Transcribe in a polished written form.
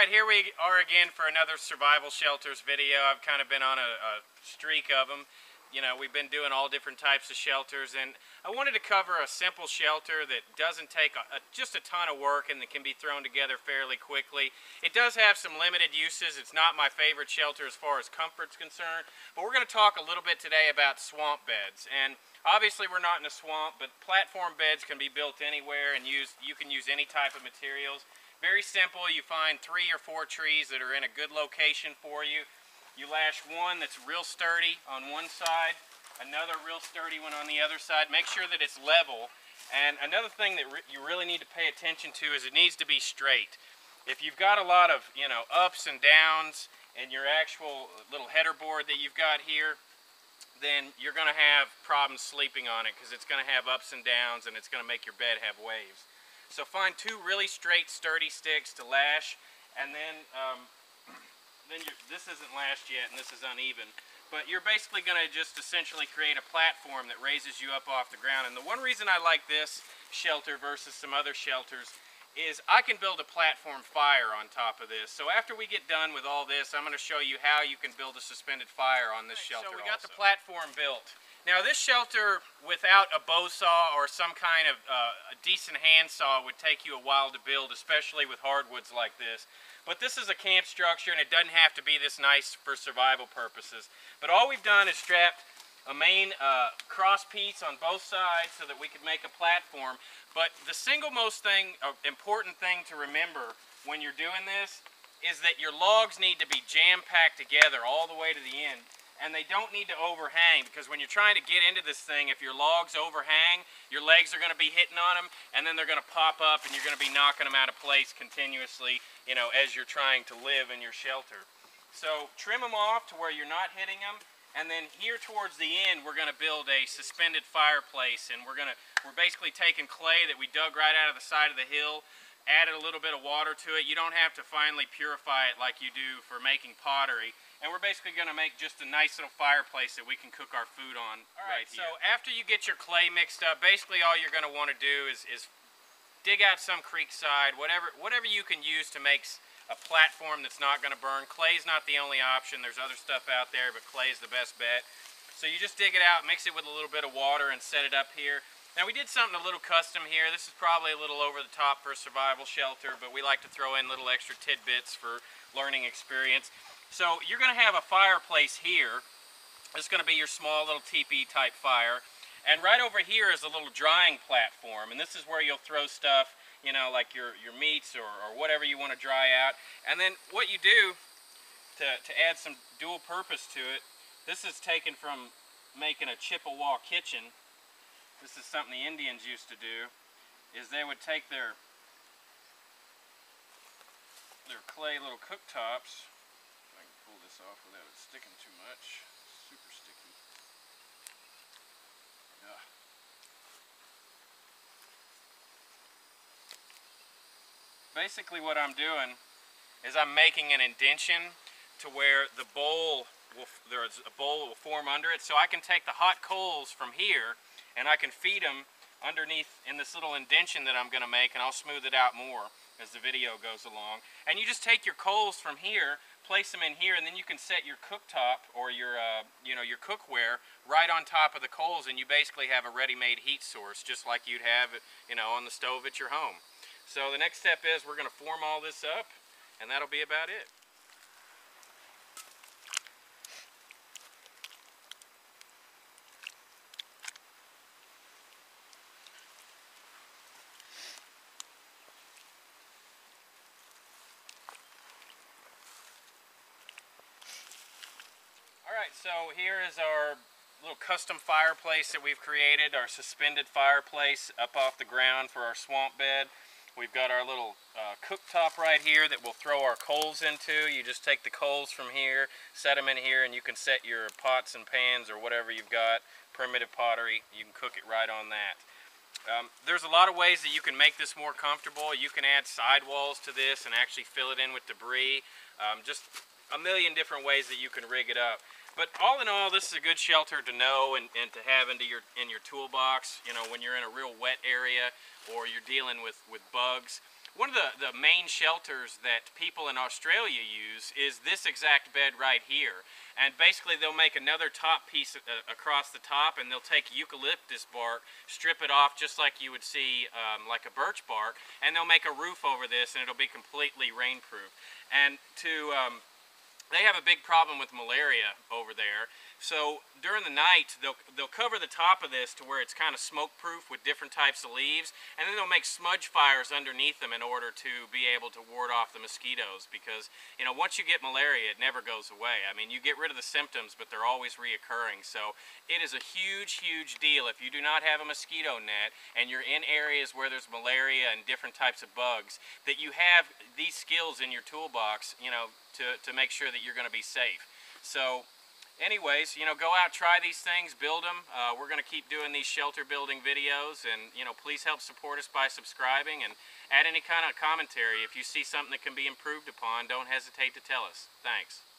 Alright, here we are again for another Survival Shelters video. I've kind of been on a streak of them. You know, we've been doing all different types of shelters, and I wanted to cover a simple shelter that doesn't take just a ton of work and that can be thrown together fairly quickly. It does have some limited uses. It's not my favorite shelter as far as comfort's concerned, but we're going to talk a little bit today about swamp beds. And obviously we're not in a swamp, but platform beds can be built anywhere and you can use any type of materials. Very simple. You find 3 or 4 trees that are in a good location for you. You lash one that's real sturdy on one side, another real sturdy one on the other side. Make sure that it's level. And another thing that you really need to pay attention to is it needs to be straight. If you've got a lot of, you know, ups and downs in your actual little header board that you've got here, then you're going to have problems sleeping on it because it's going to have ups and downs and it's going to make your bed have waves. So find 2 really straight, sturdy sticks to lash, and then this isn't lashed yet, and this is uneven. But you're basically going to just essentially create a platform that raises you up off the ground. And the one reason I like this shelter versus some other shelters is I can build a platform fire on top of this. So after we get done with all this, I'm going to show you how you can build a suspended fire on this shelter. So we got the platform built. Now this shelter without a bow saw or some kind of a decent hand saw would take you a while to build, especially with hardwoods like this. But this is a camp structure and it doesn't have to be this nice for survival purposes. But all we've done is strapped a main cross piece on both sides so that we could make a platform. But the single most important thing to remember when you're doing this is that your logs need to be jam-packed together all the way to the end. And they don't need to overhang, because when you're trying to get into this thing, if your logs overhang, your legs are going to be hitting on them, and then they're going to pop up, and you're going to be knocking them out of place continuously, you know, as you're trying to live in your shelter. So trim them off to where you're not hitting them, and then here towards the end, we're going to build a suspended fireplace, and we're basically taking clay that we dug right out of the side of the hill, added a little bit of water to it. You don't have to finally purify it like you do for making pottery. And we're basically going to make just a nice little fireplace that we can cook our food on right here. So after you get your clay mixed up, basically all you're going to want to do is dig out some creekside, whatever you can use to make a platform that's not going to burn. Clay's not the only option. There's other stuff out there, but clay's the best bet. So you just dig it out, mix it with a little bit of water, and set it up here. Now we did something a little custom here. This is probably a little over the top for a survival shelter, but we like to throw in little extra tidbits for learning experience. So you're going to have a fireplace here. It's going to be your small little teepee type fire. And right over here is a little drying platform. And this is where you'll throw stuff, you know, like your meats or whatever you want to dry out. And then what you do to add some dual purpose to it, this is taken from making a Chippewa kitchen. This is something the Indians used to do, is they would take their clay little cooktops. Off without it sticking too much. Super sticky. Yeah. Basically what I'm doing is I'm making an indention to where the bowl will form under it, so I can take the hot coals from here and I can feed them underneath in this little indention that I'm going to make, and I'll smooth it out more as the video goes along. And you just take your coals from here, place them in here, and then you can set your cooktop or your, you know, your cookware right on top of the coals, and you basically have a ready-made heat source, just like you'd have, you know, on the stove at your home. So the next step is we're going to form all this up, and that'll be about it. So here is our little custom fireplace that we've created, our suspended fireplace up off the ground for our swamp bed. We've got our little cooktop right here that we'll throw our coals into. You just take the coals from here, set them in here, and you can set your pots and pans or whatever you've got, primitive pottery, you can cook it right on that. There's a lot of ways that you can make this more comfortable. You can add sidewalls to this and actually fill it in with debris. Just a million different ways that you can rig it up. But all in all, this is a good shelter to know and to have in your toolbox, you know, when you're in a real wet area or you're dealing with bugs. One of the main shelters that people in Australia use is this exact bed right here. And basically they'll make another top piece across the top, and they'll take eucalyptus bark, strip it off just like you would see like a birch bark, and they'll make a roof over this, and it'll be completely rainproof. And they have a big problem with malaria over there. So during the night, they'll cover the top of this to where it's kind of smoke-proof with different types of leaves, and then they'll make smudge fires underneath them in order to be able to ward off the mosquitoes, because, you know, once you get malaria, it never goes away. I mean, you get rid of the symptoms, but they're always reoccurring. So it is a huge, huge deal if you do not have a mosquito net and you're in areas where there's malaria and different types of bugs, that you have these skills in your toolbox, you know, to make sure that you're going to be safe. So anyways, you know, go out, try these things, build them. We're going to keep doing these shelter building videos, and, you know, please help support us by subscribing, and add any kind of commentary. If you see something that can be improved upon, don't hesitate to tell us. Thanks.